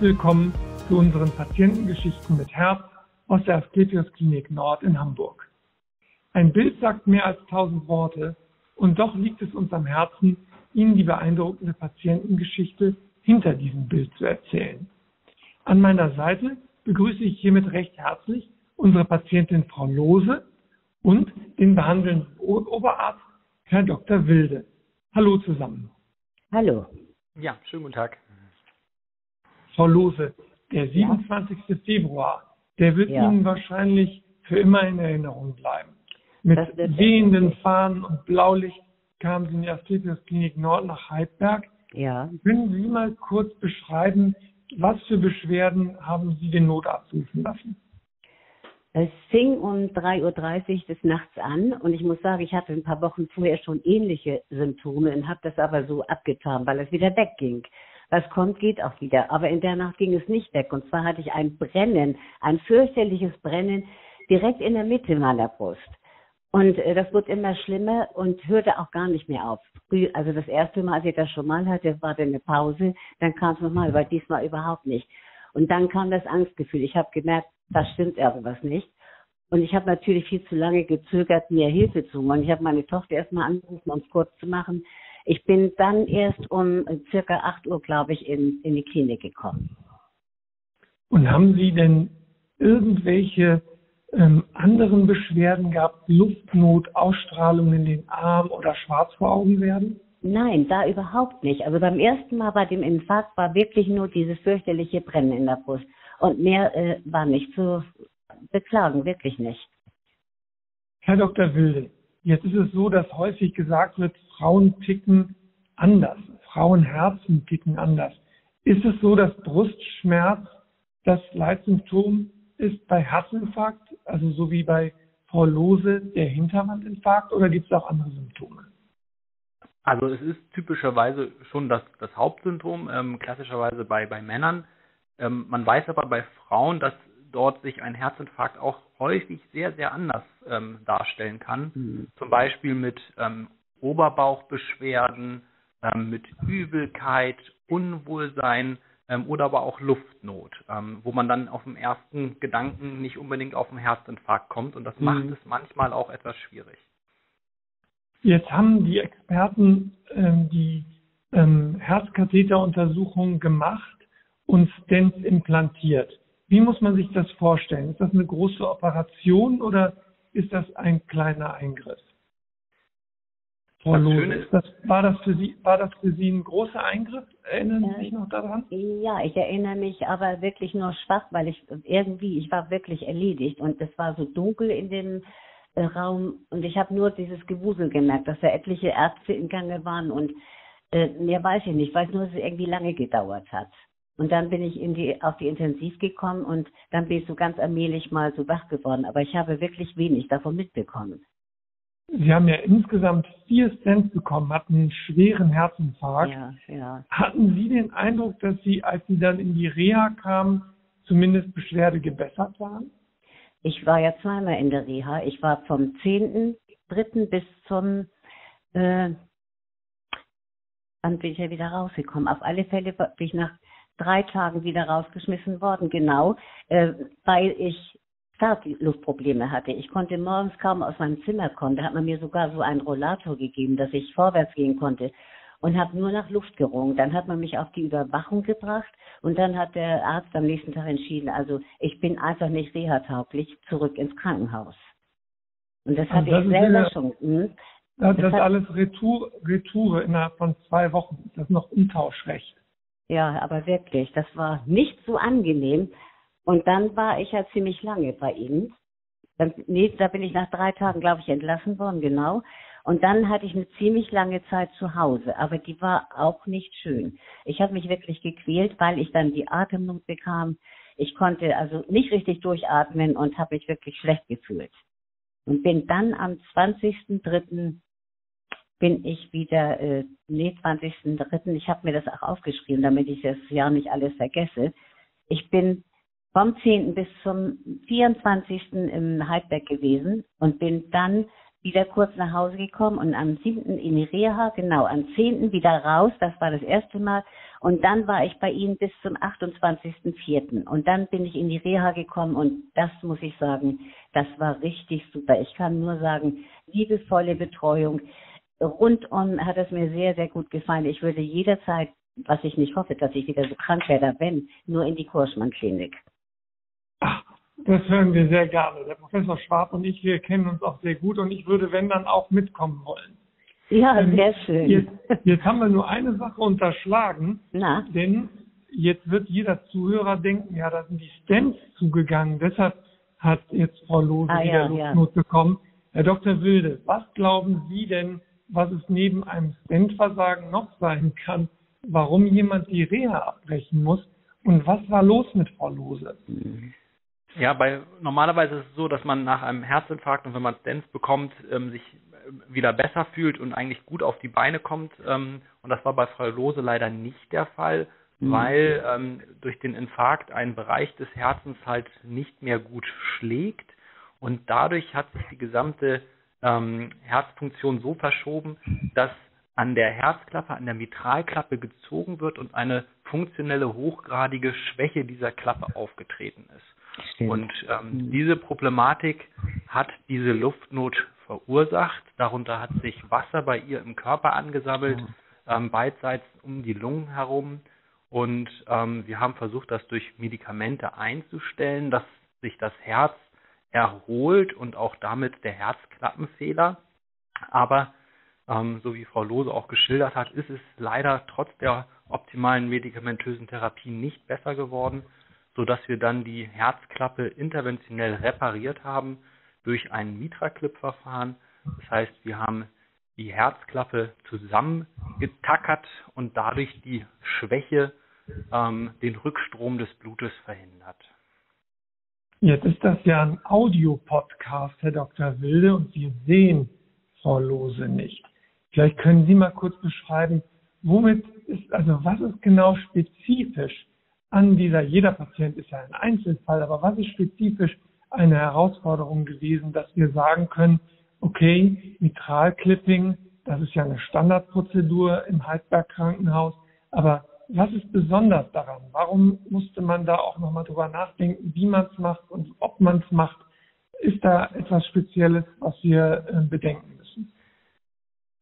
willkommen zu unseren Patientengeschichten mit Herz aus der Asklepios Klinik Nord in Hamburg. Ein Bild sagt mehr als 1000 Worte und doch liegt es uns am Herzen, Ihnen die beeindruckende Patientengeschichte hinter diesem Bild zu erzählen. An meiner Seite begrüße ich hiermit recht herzlich unsere Patientin Frau Lohner und den behandelnden Oberarzt Herr Dr. Wilde. Hallo zusammen. Hallo. Ja, schönen guten Tag. Frau Lohner, der 27. Februar, der wird Ihnen wahrscheinlich für immer in Erinnerung bleiben. Mit wehenden Fahnen und Blaulicht kamen Sie in die Asklepios Klinik Nord nach Heidberg. Ja. Können Sie mal kurz beschreiben, was für Beschwerden haben Sie den Notarzt rufen lassen? Es fing um 3:30 Uhr des Nachts an und ich muss sagen, ich hatte ein paar Wochen vorher schon ähnliche Symptome und habe das aber so abgetan, weil es wieder wegging. Was kommt, geht auch wieder. Aber in der Nacht ging es nicht weg. Und zwar hatte ich ein Brennen, ein fürchterliches Brennen direkt in der Mitte meiner Brust. Und das wurde immer schlimmer und hörte auch gar nicht mehr auf. Also das erste Mal, als ich das schon mal hatte, war dann eine Pause. Dann kam es nochmal, aber diesmal überhaupt nicht. Und dann kam das Angstgefühl. Ich habe gemerkt, da stimmt irgendwas nicht. Und ich habe natürlich viel zu lange gezögert, mir Hilfe zu holen. Ich habe meine Tochter erstmal angerufen, um es kurz zu machen. Ich bin dann erst um circa 8 Uhr, glaube ich, in die Klinik gekommen. Und haben Sie denn irgendwelche anderen Beschwerden gehabt? Luftnot, Ausstrahlung in den Arm oder schwarz vor Augen werden? Nein, da überhaupt nicht. Also beim ersten Mal bei dem Infarkt war wirklich nur dieses fürchterliche Brennen in der Brust. Und mehr war nicht zu beklagen, wirklich nicht. Herr Dr. Wilde, jetzt ist es so, dass häufig gesagt wird, Frauen ticken anders, Frauenherzen ticken anders. Ist es so, dass Brustschmerz das Leitsymptom ist bei Herzinfarkt, also so wie bei Frau Lohner der Hinterwandinfarkt, oder gibt es auch andere Symptome? Also es ist typischerweise schon das Hauptsymptom, klassischerweise bei Männern. Man weiß aber bei Frauen, dass dort sich ein Herzinfarkt auch häufig sehr, sehr anders darstellen kann. Mhm. Zum Beispiel mit Oberbauchbeschwerden, mit Übelkeit, Unwohlsein oder aber auch Luftnot, wo man dann auf den ersten Gedanken nicht unbedingt auf den Herzinfarkt kommt. Und das macht es manchmal auch etwas schwierig. Jetzt haben die Experten die Herzkatheteruntersuchung gemacht und Stents implantiert. Wie muss man sich das vorstellen? Ist das eine große Operation oder ist das ein kleiner Eingriff? Frau Lohner, war das für Sie ein großer Eingriff? Erinnern Sie sich noch daran? Ja, ich erinnere mich aber wirklich nur schwach, weil ich war wirklich erledigt und es war so dunkel in dem Raum und ich habe nur dieses Gewusel gemerkt, dass da etliche Ärzte im Gange waren und mehr weiß ich nicht. Ich weiß nur, dass es irgendwie lange gedauert hat. Und dann bin ich auf die Intensiv gekommen und dann bin ich so ganz allmählich mal so wach geworden. Aber ich habe wirklich wenig davon mitbekommen. Sie haben ja insgesamt 4 Stents bekommen, hatten einen schweren Herzinfarkt. Ja. Hatten Sie den Eindruck, dass Sie, als Sie dann in die Reha kamen, zumindest Beschwerde gebessert waren? Ich war ja zweimal in der Reha. Ich war vom 10.3. bis zum... dann bin ich ja wieder rausgekommen. Auf alle Fälle bin ich nach 3 Tagen wieder rausgeschmissen worden, genau, weil ich Startluftprobleme hatte. Ich konnte morgens kaum aus meinem Zimmer kommen. Da hat man mir sogar so einen Rollator gegeben, dass ich vorwärts gehen konnte und habe nur nach Luft gerungen. Dann hat man mich auf die Überwachung gebracht und dann hat der Arzt am nächsten Tag entschieden, also ich bin einfach nicht reha-tauglich, zurück ins Krankenhaus. Und das hatte ich selber schon. Das ist alles Retoure innerhalb von 2 Wochen. Das ist noch Umtauschrecht. Ja, aber wirklich, das war nicht so angenehm. Und dann war ich ja ziemlich lange bei Ihnen. Da bin ich nach 3 Tagen, glaube ich, entlassen worden, genau. Und dann hatte ich eine ziemlich lange Zeit zu Hause, aber die war auch nicht schön. Ich habe mich wirklich gequält, weil ich dann die Atemnot bekam. Ich konnte also nicht richtig durchatmen und habe mich wirklich schlecht gefühlt. Und bin dann am 20.03. bin ich wieder, 20.03., ich habe mir das auch aufgeschrieben, damit ich das Jahr nicht alles vergesse. Ich bin vom 10. bis zum 24. im Heidberg gewesen und bin dann wieder kurz nach Hause gekommen und am 7. in die Reha, genau, am 10. wieder raus, das war das erste Mal. Und dann war ich bei Ihnen bis zum 28.04. Und dann bin ich in die Reha gekommen und das muss ich sagen, das war richtig super. Ich kann nur sagen, liebevolle Betreuung. Rundum hat es mir sehr, sehr gut gefallen. Ich würde jederzeit, was ich nicht hoffe, dass ich wieder so krank werde, wenn, nur in die Kusmann-Klinik. Ach, das hören wir sehr gerne. Der Professor Schwab und ich, wir kennen uns auch sehr gut und ich würde, wenn, dann auch mitkommen wollen. Ja, sehr schön. Jetzt haben wir nur eine Sache unterschlagen, denn jetzt wird jeder Zuhörer denken, ja, da sind die Stents zugegangen, deshalb hat jetzt Frau Lohse wieder Luftnot bekommen. Herr Dr. Wilde, was glauben Sie denn, was es neben einem Stentversagen noch sein kann, warum jemand die Reha abbrechen muss und was war los mit Frau Lohse? Ja, normalerweise ist es so, dass man nach einem Herzinfarkt und wenn man Stents bekommt, sich wieder besser fühlt und eigentlich gut auf die Beine kommt. Und das war bei Frau Lohse leider nicht der Fall, weil durch den Infarkt ein Bereich des Herzens halt nicht mehr gut schlägt. Und dadurch hat sich die gesamte Herzfunktion so verschoben, dass an der Herzklappe, an der Mitralklappe gezogen wird und eine funktionelle, hochgradige Schwäche dieser Klappe aufgetreten ist. Stimmt. Und diese Problematik hat diese Luftnot verursacht. Darunter hat sich Wasser bei ihr im Körper angesammelt, beidseits um die Lungen herum. Und wir haben versucht, das durch Medikamente einzustellen, dass sich das Herz erholt und auch damit der Herzklappenfehler. Aber so wie Frau Lohse auch geschildert hat, ist es leider trotz der optimalen medikamentösen Therapie nicht besser geworden, sodass wir dann die Herzklappe interventionell repariert haben durch ein MitraClip-Verfahren. Das heißt, wir haben die Herzklappe zusammengetackert und dadurch die Schwäche, den Rückstrom des Blutes verhindert. Jetzt ist das ja ein Audio-Podcast, Herr Dr. Wilde, und wir sehen Frau Lohse nicht. Vielleicht können Sie mal kurz beschreiben, was ist genau spezifisch an jeder Patient ist ja ein Einzelfall, aber was ist spezifisch eine Herausforderung gewesen, dass wir sagen können, okay, Mitralclipping, das ist ja eine Standardprozedur im Heidberg Krankenhaus, aber was ist besonders daran? Warum musste man da auch nochmal drüber nachdenken, wie man es macht und ob man es macht? Ist da etwas Spezielles, was wir bedenken müssen?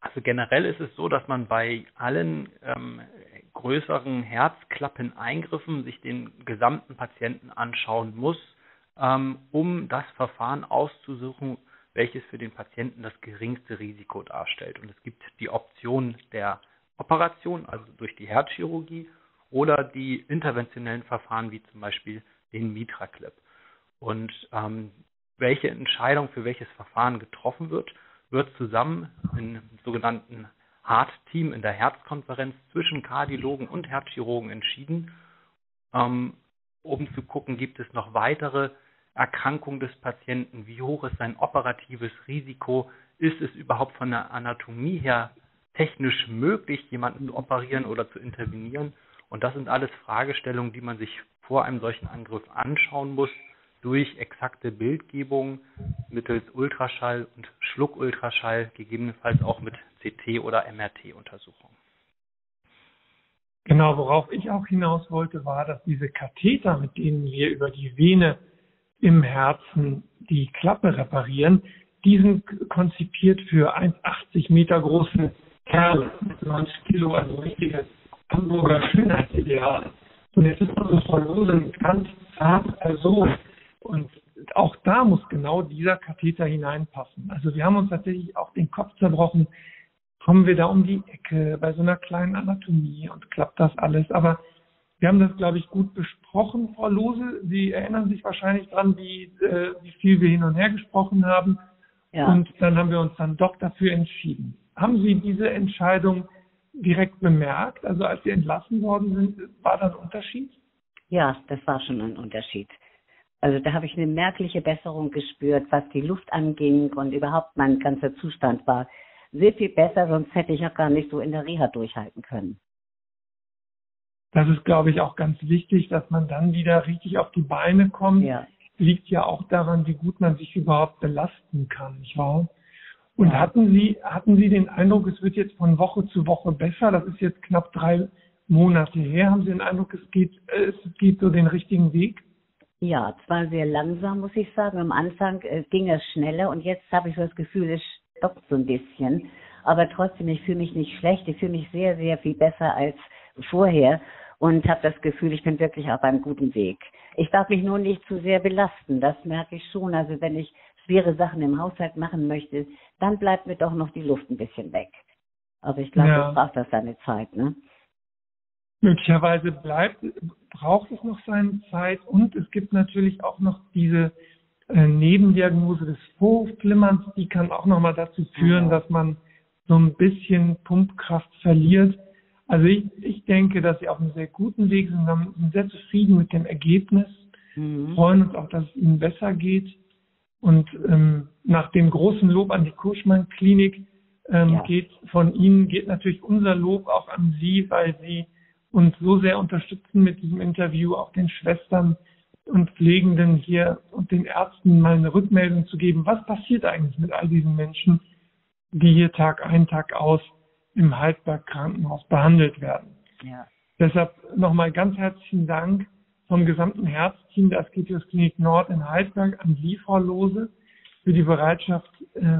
Also generell ist es so, dass man bei allen größeren Herzklappeneingriffen sich den gesamten Patienten anschauen muss, um das Verfahren auszusuchen, welches für den Patienten das geringste Risiko darstellt. Und es gibt die Option der Operation, also durch die Herzchirurgie, oder die interventionellen Verfahren, wie zum Beispiel den MitraClip. Und welche Entscheidung für welches Verfahren getroffen wird, wird zusammen im sogenannten HART-Team in der Herzkonferenz zwischen Kardiologen und Herzchirurgen entschieden, um zu gucken, gibt es noch weitere Erkrankungen des Patienten, wie hoch ist sein operatives Risiko, ist es überhaupt von der Anatomie her technisch möglich, jemanden zu operieren oder zu intervenieren. Und das sind alles Fragestellungen, die man sich vor einem solchen Angriff anschauen muss, durch exakte Bildgebung mittels Ultraschall und Schluckultraschall, gegebenenfalls auch mit CT- oder MRT-Untersuchung. Genau, worauf ich auch hinaus wollte, war, dass diese Katheter, mit denen wir über die Vene im Herzen die Klappe reparieren, die sind konzipiert für 1,80 Meter große Kerle, 90 Kilo, also richtiges Hamburger Schönheitsideal. Und jetzt ist unsere Frau Lohse ganz zart, also und auch da muss genau dieser Katheter hineinpassen. Also wir haben uns tatsächlich auch den Kopf zerbrochen, kommen wir da um die Ecke bei so einer kleinen Anatomie und klappt das alles. Aber wir haben das, glaube ich, gut besprochen, Frau Lohse. Sie erinnern sich wahrscheinlich dran, wie viel wir hin und her gesprochen haben. Ja. Und dann haben wir uns dann doch dafür entschieden. Haben Sie diese Entscheidung direkt bemerkt? Also als Sie entlassen worden sind, war da ein Unterschied? Ja, das war schon ein Unterschied. Also da habe ich eine merkliche Besserung gespürt, was die Luft anging und überhaupt mein ganzer Zustand war sehr viel besser, sonst hätte ich auch gar nicht so in der Reha durchhalten können. Das ist, glaube ich, auch ganz wichtig, dass man dann wieder richtig auf die Beine kommt. Ja. Liegt ja auch daran, wie gut man sich überhaupt belasten kann, nicht wahr? Und hatten Sie den Eindruck, es wird jetzt von Woche zu Woche besser? Das ist jetzt knapp 3 Monate her. Haben Sie den Eindruck, es geht so den richtigen Weg? Ja, zwar sehr langsam, muss ich sagen. Am Anfang ging es schneller und jetzt habe ich so das Gefühl, es stoppt so ein bisschen. Aber trotzdem, ich fühle mich nicht schlecht. Ich fühle mich sehr, sehr viel besser als vorher und habe das Gefühl, ich bin wirklich auf einem guten Weg. Ich darf mich nur nicht zu sehr belasten, das merke ich schon. Also wenn ich schwere Sachen im Haushalt machen möchte, dann bleibt mir doch noch die Luft ein bisschen weg. Aber ich glaube, das braucht das seine Zeit, ne? Möglicherweise braucht es noch seine Zeit und es gibt natürlich auch noch diese Nebendiagnose des Vorflimmerns, die kann auch nochmal dazu führen, dass man so ein bisschen Pumpkraft verliert. Also ich denke, dass Sie auf einem sehr guten Weg sind, wir sind sehr zufrieden mit dem Ergebnis, freuen uns auch, dass es Ihnen besser geht. Und nach dem großen Lob an die Kusmann-Klinik geht natürlich unser Lob auch an Sie, weil Sie uns so sehr unterstützen mit diesem Interview, auch den Schwestern und Pflegenden hier und den Ärzten mal eine Rückmeldung zu geben. Was passiert eigentlich mit all diesen Menschen, die hier Tag ein, Tag aus im Heidberg Krankenhaus behandelt werden? Ja. Deshalb nochmal ganz herzlichen Dank vom gesamten Herzteam der Asklepios Klinik Nord in Heidberg an Sie, Frau Lohse, für die Bereitschaft,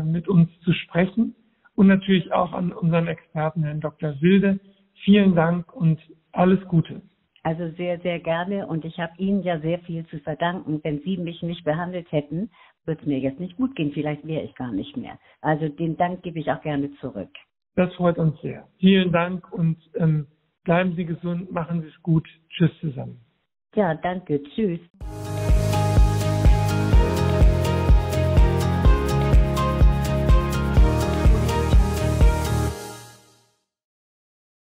mit uns zu sprechen und natürlich auch an unseren Experten, Herrn Dr. Wilde. Vielen Dank und alles Gute. Also sehr, sehr gerne und ich habe Ihnen ja sehr viel zu verdanken. Wenn Sie mich nicht behandelt hätten, würde es mir jetzt nicht gut gehen, vielleicht wäre ich gar nicht mehr. Also den Dank gebe ich auch gerne zurück. Das freut uns sehr. Vielen Dank und bleiben Sie gesund, machen Sie es gut. Tschüss zusammen. Ja, danke. Tschüss.